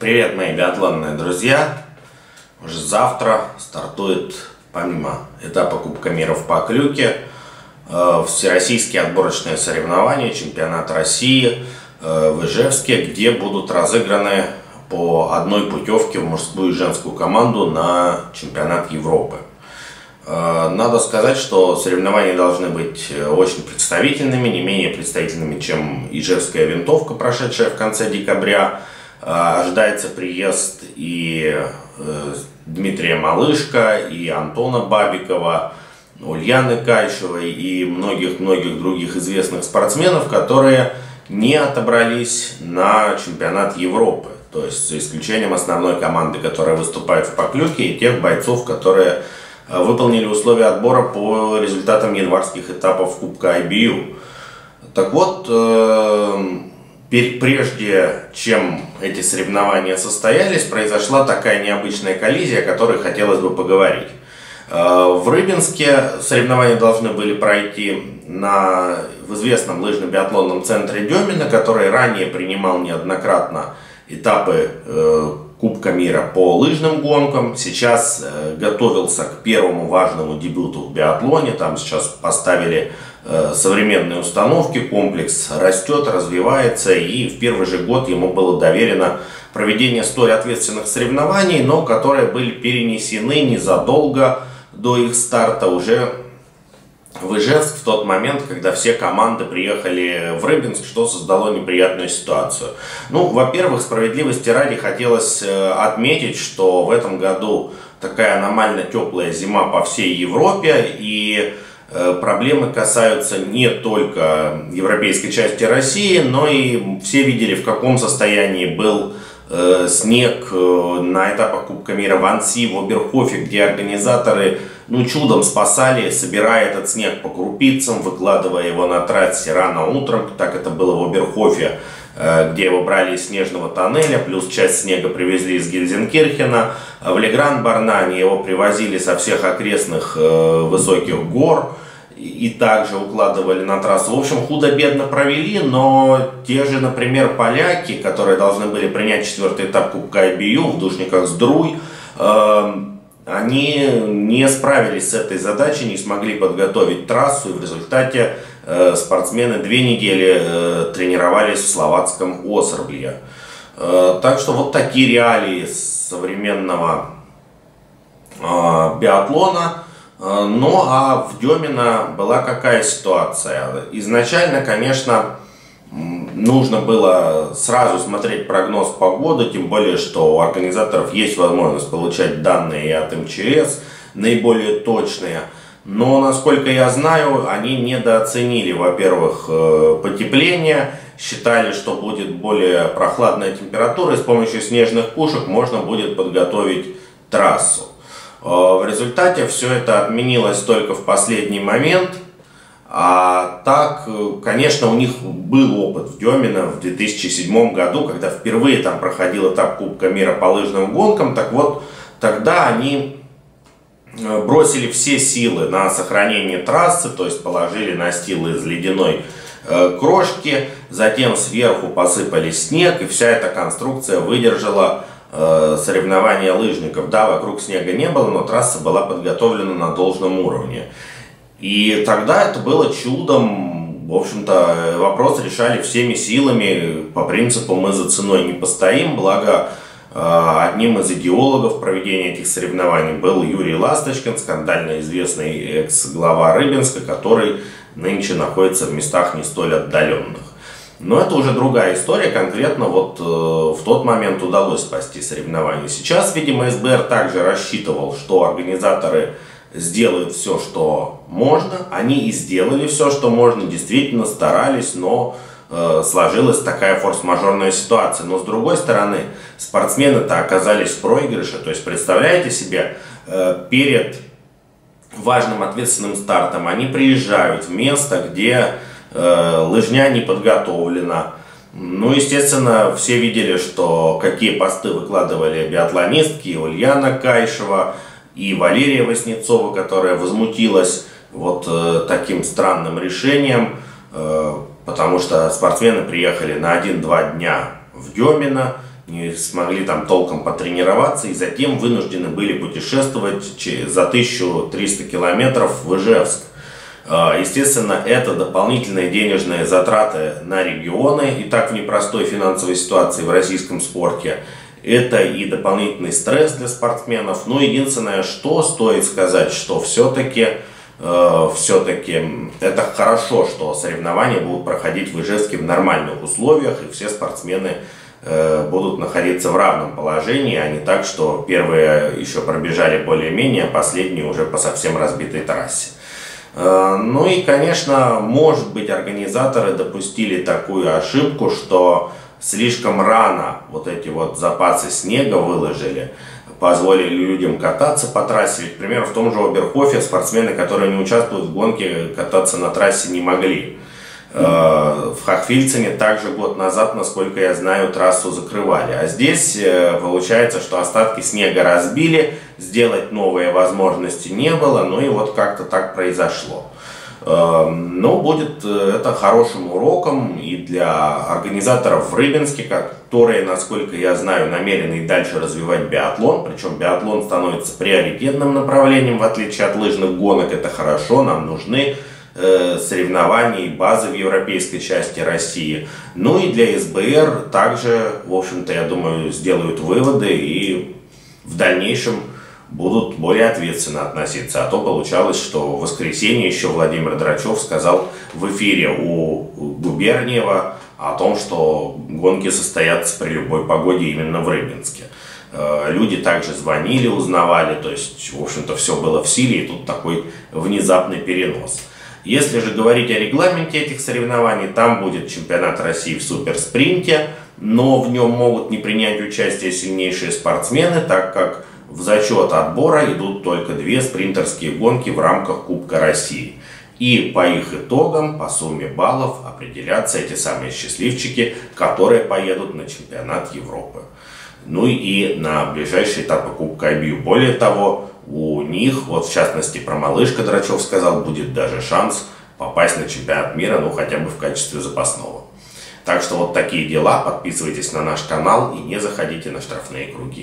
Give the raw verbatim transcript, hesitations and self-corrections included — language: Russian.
Привет, мои биатлонные друзья! Уже завтра стартует, помимо этапа Кубка мира в Поклюке, всероссийские отборочные соревнования, чемпионат России в Ижевске, где будут разыграны по одной путевке в мужскую и женскую команду на чемпионат Европы. Надо сказать, что соревнования должны быть очень представительными, не менее представительными, чем ижевская винтовка, прошедшая в конце декабря. Ожидается приезд и Дмитрия Малышка, и Антона Бабикова, Ульяны Кайшевой и многих-многих других известных спортсменов, которые не отобрались на чемпионат Европы. То есть за исключением основной команды, которая выступает в Поклюке, и тех бойцов, которые выполнили условия отбора по результатам январских этапов Кубка ай би ю. Так вот, прежде чем эти соревнования состоялись, произошла такая необычная коллизия, о которой хотелось бы поговорить. В Рыбинске соревнования должны были пройти на, в известном лыжно-биатлонном центре Дёмина, который ранее принимал неоднократно этапы э, Кубка мира по лыжным гонкам. Сейчас э, готовился к первому важному дебюту в биатлоне. Там сейчас поставили э, современные установки, комплекс растет, развивается. И в первый же год ему было доверено проведение столь ответственных соревнований, но которые были перенесены незадолго до их старта уже в Ижевск, в тот момент, когда все команды приехали в Рыбинск, что создало неприятную ситуацию. Ну, во-первых, справедливости ради хотелось отметить, что в этом году такая аномально теплая зима по всей Европе, и проблемы касаются не только европейской части России, но и все видели, в каком состоянии был снег на этапах Кубка мира в Анси, в Оберхофе, где организаторы ну, чудом спасали, собирая этот снег по крупицам, выкладывая его на трассе рано утром. Так это было в Оберхофе, где его брали из снежного тоннеля, плюс часть снега привезли из Гельзенкирхена. В Легран-Барнане его привозили со всех окрестных высоких гор и также укладывали на трассу. В общем, худо-бедно провели, но те же, например, поляки, которые должны были принять четвертый этап Кубка ай би ю в Душниках-Здруй, они не справились с этой задачей, не смогли подготовить трассу, и в результате э, спортсмены две недели э, тренировались в словацком Осрбле. Э, так что вот такие реалии современного э, биатлона. Э, ну а в Дёмино была какая ситуация? Изначально, конечно, нужно было сразу смотреть прогноз погоды, тем более, что у организаторов есть возможность получать данные от МЧС, наиболее точные. Но, насколько я знаю, они недооценили, во-первых, потепление, считали, что будет более прохладная температура, и с помощью снежных пушек можно будет подготовить трассу. В результате все это отменилось только в последний момент. А так, конечно, у них был опыт в Дёмино в две тысячи седьмом году, когда впервые там проходил этап Кубка мира по лыжным гонкам. Так вот, тогда они бросили все силы на сохранение трассы, то есть положили настилы из ледяной крошки, затем сверху посыпали снег, и вся эта конструкция выдержала соревнования лыжников. Да, вокруг снега не было, но трасса была подготовлена на должном уровне. И тогда это было чудом, в общем-то, вопрос решали всеми силами, по принципу «мы за ценой не постоим», благо одним из идеологов проведения этих соревнований был Юрий Ласточкин, скандально известный экс-глава Рыбинска, который нынче находится в местах не столь отдаленных. Но это уже другая история, конкретно вот в тот момент удалось спасти соревнования. Сейчас, видимо, СБР также рассчитывал, что организаторы сделают все, что можно. Они и сделали все, что можно, действительно старались, но э, сложилась такая форс-мажорная ситуация. Но с другой стороны, спортсмены-то оказались в проигрыше. То есть, представляете себе, э, перед важным ответственным стартом они приезжают в место, где э, лыжня не подготовлена. Ну, естественно, все видели, что какие посты выкладывали биатлонистки, Ульяна Кайшева и Валерия Васнецова, которая возмутилась вот э, таким странным решением, э, потому что спортсмены приехали на один-два дня в Дёмино, не смогли там толком потренироваться и затем вынуждены были путешествовать за тысячу триста километров в Ижевск. Естественно, это дополнительные денежные затраты на регионы, и так в непростой финансовой ситуации в российском спорте. Это и дополнительный стресс для спортсменов. Но единственное, что стоит сказать, что все-таки э, все-таки это хорошо, что соревнования будут проходить в Ижевске в нормальных условиях, и все спортсмены э, будут находиться в равном положении, а не так, что первые еще пробежали более-менее, а последние уже по совсем разбитой трассе. Э, ну и, конечно, может быть, организаторы допустили такую ошибку, что слишком рано вот эти вот запасы снега выложили, позволили людям кататься по трассе. Ведь, к примеру, в том же Оберхофе спортсмены, которые не участвуют в гонке, кататься на трассе не могли. В Хохфильцене также год назад, насколько я знаю, трассу закрывали. А здесь получается, что остатки снега разбили, сделать новые возможности не было, ну и вот как-то так произошло. Но будет это хорошим уроком и для организаторов в Рыбинске, которые, насколько я знаю, намерены и дальше развивать биатлон. Причем биатлон становится приоритетным направлением, в отличие от лыжных гонок. Это хорошо, нам нужны соревнования и базы в европейской части России. Ну и для СБР также, в общем-то, я думаю, сделают выводы и в дальнейшем будут более ответственно относиться. А то получалось, что в воскресенье еще Владимир Драчев сказал в эфире у Губерниева о том, что гонки состоятся при любой погоде именно в Рыбинске. Люди также звонили, узнавали, то есть, в общем-то, все было в силе, и тут такой внезапный перенос. Если же говорить о регламенте этих соревнований, там будет чемпионат России в суперспринте, но в нем могут не принять участие сильнейшие спортсмены, так как в зачет отбора идут только две спринтерские гонки в рамках Кубка России. И по их итогам, по сумме баллов, определятся эти самые счастливчики, которые поедут на чемпионат Европы. Ну и на ближайшие этапы Кубка ай би ю. Более того, у них, вот в частности про Малышка Драчев сказал, будет даже шанс попасть на чемпионат мира, ну хотя бы в качестве запасного. Так что вот такие дела. Подписывайтесь на наш канал и не заходите на штрафные круги.